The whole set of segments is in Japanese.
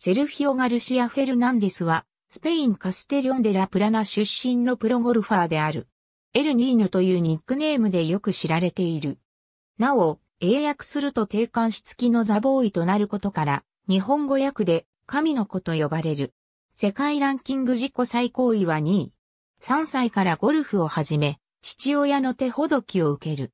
セルフィオ・ガルシア・フェルナンデスは、スペインカステリョン・デ・ラ・プラナ出身のプロゴルファーである。エルニーニョというニックネームでよく知られている。なお、英訳すると定冠詞付きのザ・ボーイとなることから、日本語訳で神の子と呼ばれる。世界ランキング自己最高位は2位。3歳からゴルフを始め、父親の手ほどきを受ける。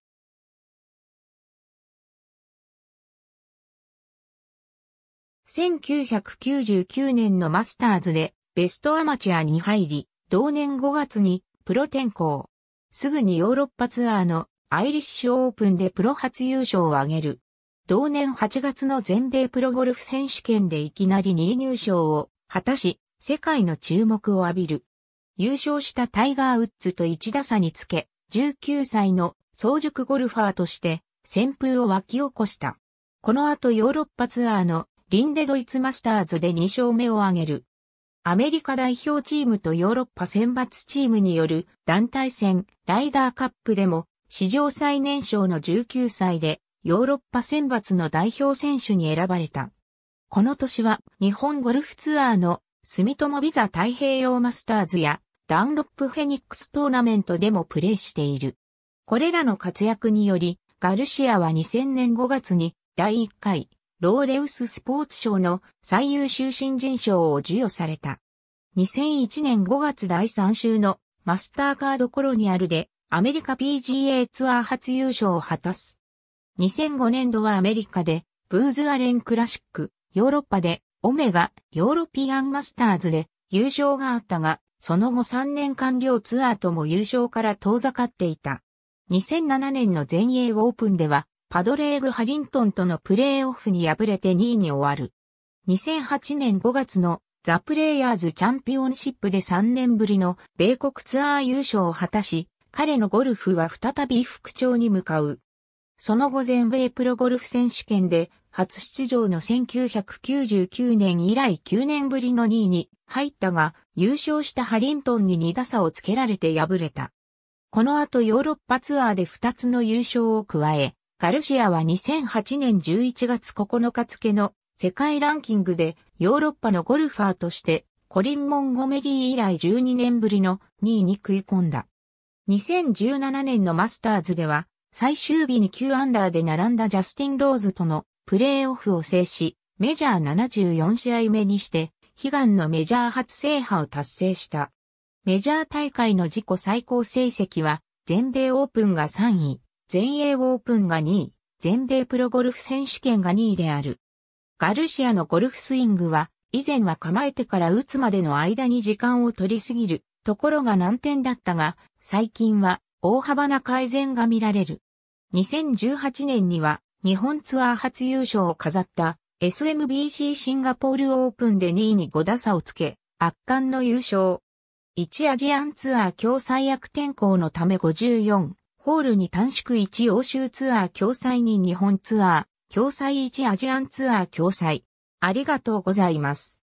1999年のマスターズでベストアマチュアに入り、同年5月にプロ転向。すぐにヨーロッパツアーのアイリッシュオープンでプロ初優勝を挙げる。同年8月の全米プロゴルフ選手権でいきなり2位入賞を果たし、世界の注目を浴びる。優勝したタイガー・ウッズと1打差につけ、19歳の早熟ゴルファーとして旋風を沸き起こした。この後ヨーロッパツアーのリンデドイツマスターズで2勝目を挙げる。アメリカ代表チームとヨーロッパ選抜チームによる団体戦ライダーカップでも史上最年少の19歳でヨーロッパ選抜の代表選手に選ばれた。この年は日本ゴルフツアーの住友ビザ太平洋マスターズやダンロップフェニックストーナメントでもプレーしている。これらの活躍によりガルシアは2000年5月に第1回ローレウススポーツ賞の最優秀新人賞を授与された。2001年5月第3週のマスターカードコロニアルでアメリカ PGA ツアー初優勝を果たす。2005年度はアメリカでブーズアレンクラシック、ヨーロッパでオメガヨーロピアンマスターズで優勝があったが、その後3年間両ツアーとも優勝から遠ざかっていた。2007年の全英オープンでは、パドレーグ・ハリントンとのプレーオフに敗れて2位に終わる。2008年5月のザ・プレイヤーズ・チャンピオンシップで3年ぶりの米国ツアー優勝を果たし、彼のゴルフは再び復調に向かう。その後全米プロゴルフ選手権で初出場の1999年以来9年ぶりの2位に入ったが、優勝したハリントンに2打差をつけられて敗れた。この後ヨーロッパツアーで2つの優勝を加え、ガルシアは2008年11月9日付の世界ランキングでヨーロッパのゴルファーとしてコリン・モンゴメリー以来12年ぶりの2位に食い込んだ。2017年のマスターズでは最終日に9アンダーで並んだジャスティン・ローズとのプレーオフを制し、メジャー74試合目にして悲願のメジャー初制覇を達成した。メジャー大会の自己最高成績は全米オープンが3位。全英オープンが2位、全米プロゴルフ選手権が2位である。ガルシアのゴルフスイングは、以前は構えてから打つまでの間に時間を取りすぎるところが難点だったが、最近は大幅な改善が見られる。2018年には、日本ツアー初優勝を飾った SMBC シンガポールオープンで2位に5打差をつけ、圧巻の優勝。1アジアンツアー共催悪天候のため54。ホールに短縮1欧州ツアー共催2日本ツアー共催1アジアンツアー共催。ありがとうございます。